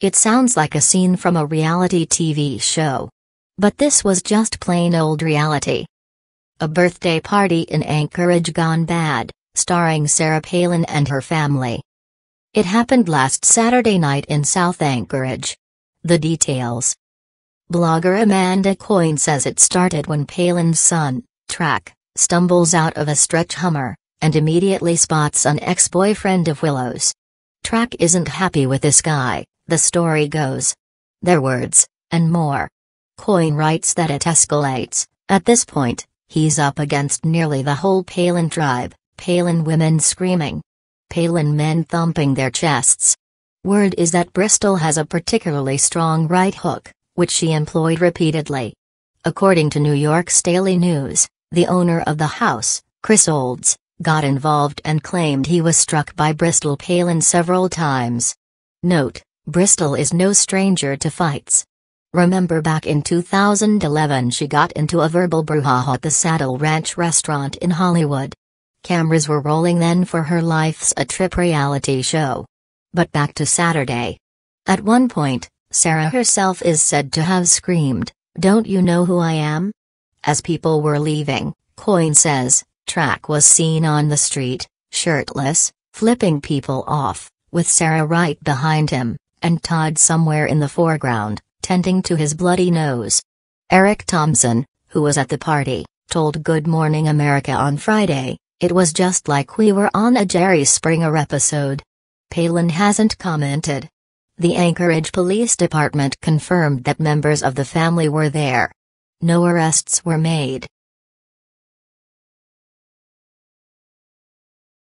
It sounds like a scene from a reality TV show. But this was just plain old reality. A birthday party in Anchorage gone bad, starring Sarah Palin and her family. It happened last Saturday night in South Anchorage. The details. Blogger Amanda Coyne says it started when Palin's son, Track, stumbles out of a stretch Hummer, and immediately spots an ex-boyfriend of Willow's. Track isn't happy with this guy, the story goes. Their words, and more. Coyne writes that it escalates. At this point, he's up against nearly the whole Palin tribe, Palin women screaming. Palin men thumping their chests. Word is that Bristol has a particularly strong right hook, which she employed repeatedly. According to New York's Daily News, the owner of the house, Chris Olds, got involved and claimed he was struck by Bristol Palin several times. Note, Bristol is no stranger to fights. Remember back in 2011 she got into a verbal brouhaha at the Saddle Ranch restaurant in Hollywood. Cameras were rolling then for her Life's a Trip reality show. But back to Saturday. At one point, Sarah herself is said to have screamed, "Don't you know who I am?" As people were leaving, Coyne says, Track was seen on the street, shirtless, flipping people off, with Sarah right behind him, and Todd somewhere in the foreground, tending to his bloody nose. Eric Thompson, who was at the party, told Good Morning America on Friday, "It was just like we were on a Jerry Springer episode." Palin hasn't commented. The Anchorage Police Department confirmed that members of the family were there. No arrests were made.